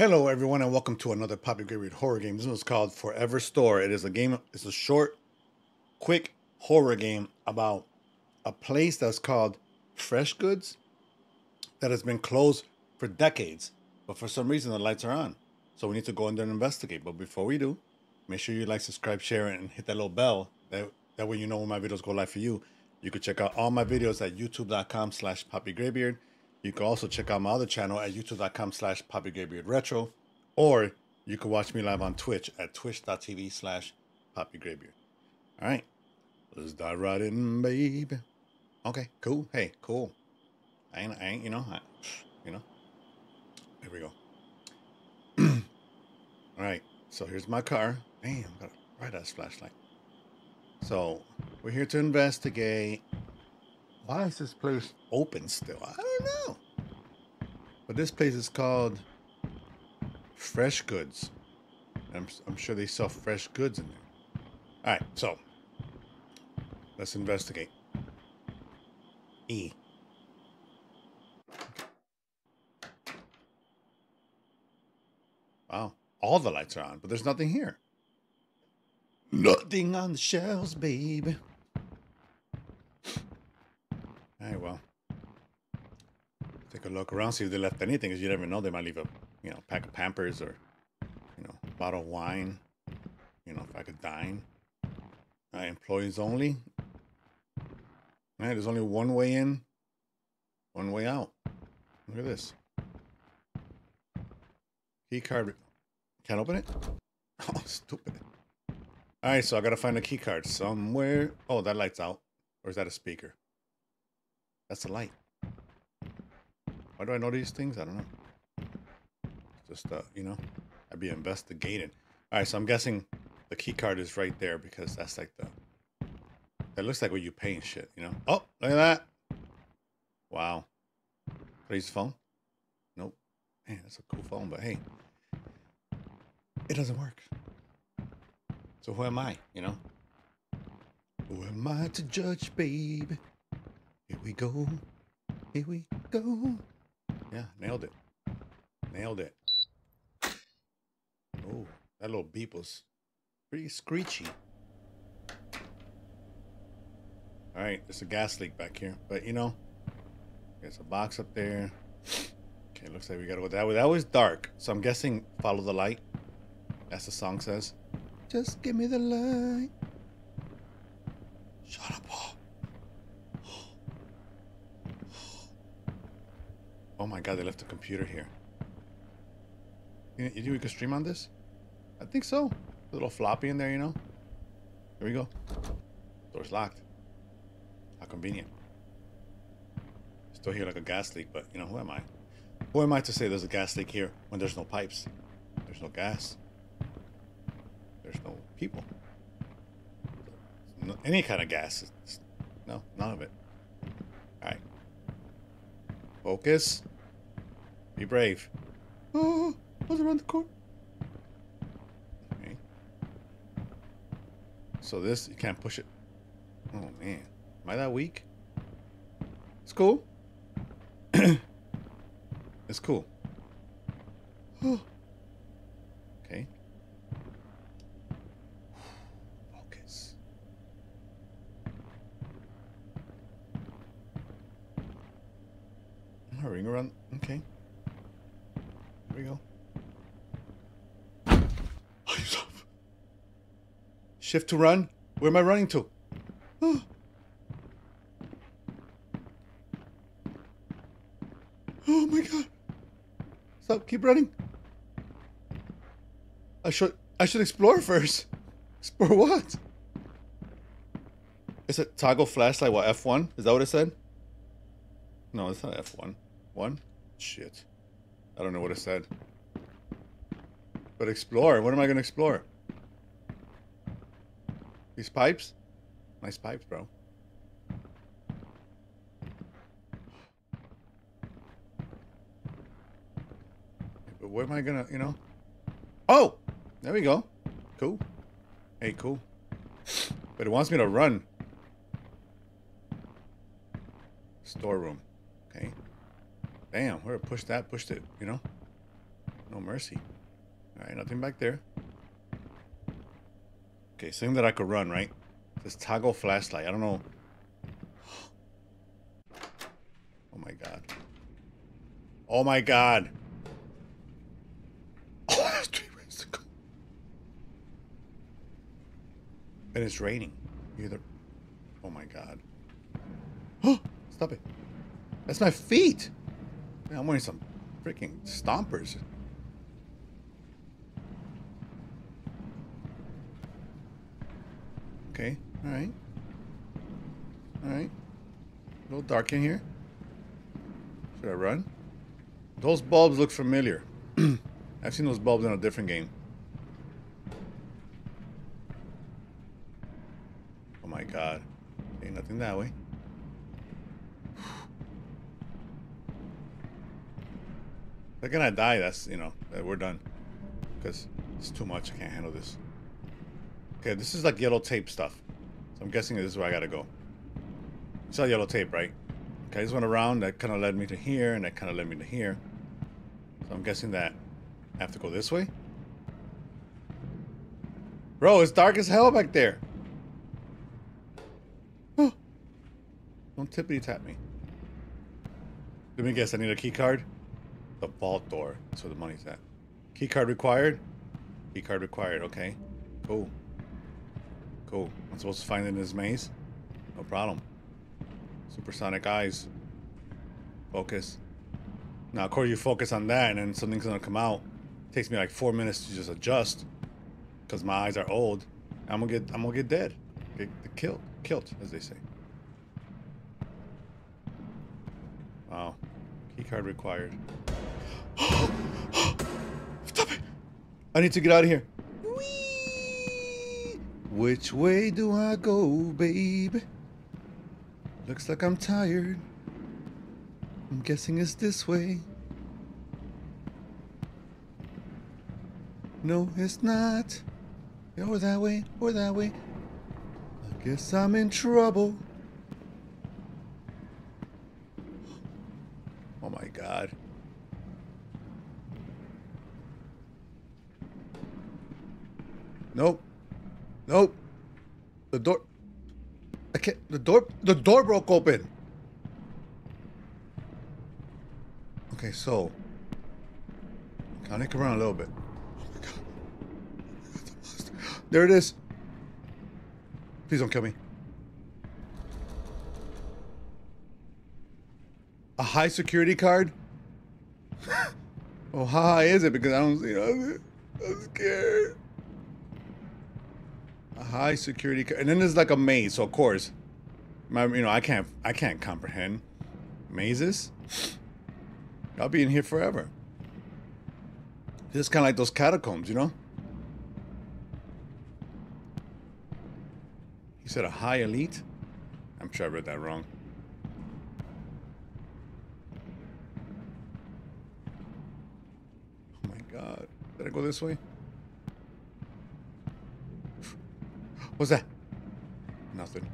Hello everyone and welcome to another Papi GrayBeard horror game. This one's called Forever Store. It is a game, it's a short, quick horror game about a place that's called Fresh Goods that has been closed for decades. But for some reason the lights are on. So we need to go in there and investigate. But before we do, make sure you like, subscribe, share, and hit that little bell. That way you know when my videos go live for you. You can check out all my videos at youtube.com/PapiGrayBeard. You can also check out my other channel at youtube.com/PapiGrayBeardRetro, or you can watch me live on Twitch at twitch.tv/PapiGrayBeard. All right, let's dive right in, baby. Okay, cool. Hey, cool. I ain't, you know. Here we go. All right, so here's my car. Damn, got a bright-ass flashlight. So we're here to investigate. Why is this place open still? I don't know. But this place is called Fresh Goods. I'm sure they sell fresh goods in there. All right, so let's investigate. E. Wow, all the lights are on, but there's nothing here. Nothing on the shelves, baby. Alright, well, take a look around, see if they left anything, because you never know, they might leave a, you know, pack of Pampers or, you know, a bottle of wine, you know, if I could dine. Alright, employees only. Alright, there's only one way in, one way out. Look at this. Key card. Can't open it? Oh, stupid. Alright, so I gotta find a key card somewhere. Oh, that light's out. Or is that a speaker? That's the light. Why do I know these things? I don't know. Just, you know, I'd be investigating. All right, so I'm guessing the key card is right there because that's like the... That looks like what you pay and shit, you know? Oh, look at that. Wow. Could I use the phone? Nope. Man, that's a cool phone, but hey. It doesn't work. So who am I, you know? Who am I to judge, babe? Here we go. Here we go. Yeah, nailed it. Nailed it. Oh, that little beep was pretty screechy. All right, there's a gas leak back here, but you know, there's a box up there. Okay, looks like we gotta go that way. That was dark, so I'm guessing follow the light. That's the song says. Just give me the light. Shut up, Paul. Oh my god, they left the computer here. You think we could stream on this? I think so. A little floppy in there, you know? Here we go. Door's locked. How convenient. Still hear like a gas leak, but you know, who am I? Who am I to say there's a gas leak here when there's no pipes? There's no gas. There's no people. There's no, any kind of gas. It's, no, none of it. Alright. Focus. Be brave. Oh, I was around the corner. Okay. So this, you can't push it. Oh, man. Am I that weak? It's cool. It's cool. Oh. Okay. Focus. I'm hurrying around. Okay. There we go. Shift to run? Where am I running to? Oh. Oh my god. Stop, keep running. I should explore first. Explore what? Is it toggle flashlight what F1? Is that what it said? No, it's not F1. One? Shit. I don't know what it said. But explore. What am I going to explore? These pipes? Nice pipes, bro. But where am I going to, you know? Oh! There we go. Cool. Hey, cool. But it wants me to run. Storeroom. Okay. Damn, where it pushed that, pushed it, you know? No mercy. All right, nothing back there. Okay, something that I could run, right? This toggle flashlight. I don't know. Oh, my God. Oh, my God. Oh, there's 3 ways to go. And it's raining. Either. Oh, my God. Oh, stop it. That's my feet. Man, I'm wearing some freaking stompers. Okay, all right. All right. A little dark in here. Should I run? Those bulbs look familiar. I've seen those bulbs in a different game. Oh my God. Ain't nothing that way. They're gonna die, that's, you know, we're done. Because it's too much, I can't handle this. Okay, this is like yellow tape stuff. So I'm guessing this is where I gotta go. It's all yellow tape, right? Okay, I just went around. That kind of led me to here, and that kind of led me to here. So I'm guessing that I have to go this way? Bro, it's dark as hell back there. Oh. Don't tippity-tap me. Let me guess, I need a key card? The vault door. That's where the money's at. Key card required? Key card required, okay. Cool. Cool. I'm supposed to find it in this maze? No problem. Supersonic eyes. Focus. Now, of course, you focus on that, and then something's gonna come out. It takes me like 4 minutes to just adjust, cause my eyes are old. I'm gonna get dead. Get killed. Killed, as they say. Wow. Key card required. Stop it! I need to get out of here. Which way do I go, babe? Looks like I'm tired. I'm guessing it's this way. No, it's not. Or that way, or that way. I guess I'm in trouble. Oh my God. Nope. Nope. The door. I can't. The door broke open. Okay, so I'll look around a little bit. Oh my God. That's a monster. There it is. Please don't kill me. A high security card? Oh, how high is it? Because I don't, you know, I'm scared. A high security, and then there's like a maze. So of course, my, you know, I can't comprehend mazes. I'll be in here forever. This is kind of like those catacombs, you know. He said a high elite. I'm sure I read that wrong. Oh my God! Did I go this way? What's that? Nothing.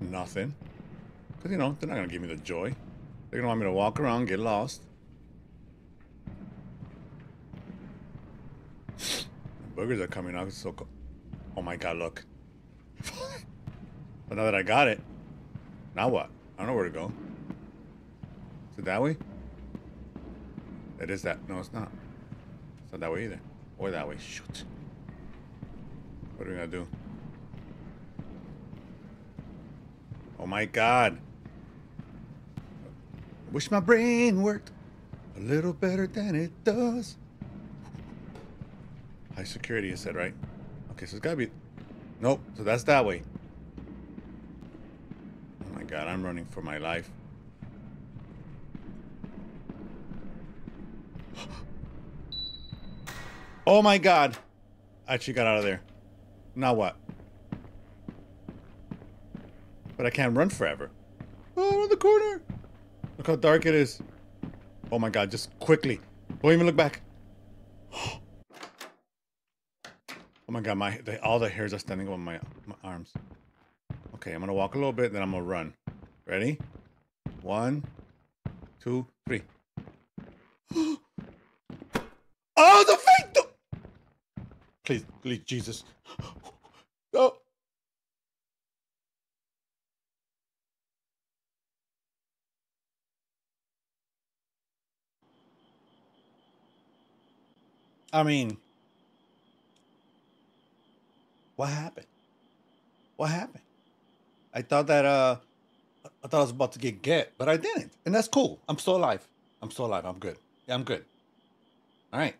Nothing. Because, you know, they're not going to give me the joy. They're going to want me to walk around, get lost. The boogers are coming out. It's so cool. Oh, my God, look. But now that I got it, now what? I don't know where to go. Is it that way? It is that. No, it's not. It's not that way either. Or that way. Shoot. What are we going to do? Oh my God. I wish my brain worked a little better than it does. High security, I said, right? Okay, so it's gotta be. Nope, so that's that way. Oh my God, I'm running for my life. Oh my God. I actually got out of there. Now what? But I can't run forever. Oh, around the corner. Look how dark it is. Oh my God, just quickly. Don't even look back. Oh my God, all the hairs are standing up on my arms. Okay, I'm gonna walk a little bit, then I'm gonna run. Ready? 1, 2, 3. Oh, Please, please, Jesus. No. I mean, what happened? What happened? I thought that I was about to get, but I didn't, and that's cool. I'm still alive. I'm still alive. I'm good. Yeah, I'm good. All right.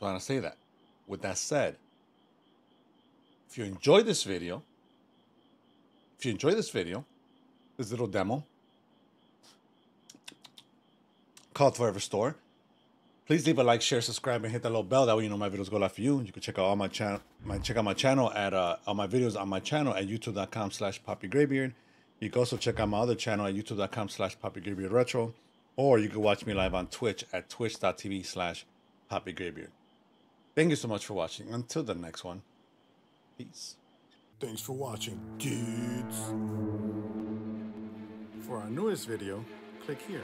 So I want to say that. With that said, if you enjoy this video, this little demo called Forever Store, please leave a like, share, subscribe, and hit that little bell. That way you know my videos go live for you. You can check out all my channel, all my videos on my channel at youtube.com/PapiGrayBeard. You can also check out my other channel at youtube.com/PapiGrayBeardRetro, or you can watch me live on Twitch at twitch.tv/PapiGrayBeard. Thank you so much for watching. Until the next one, peace. Thanks for watching, kids. For our newest video, click here.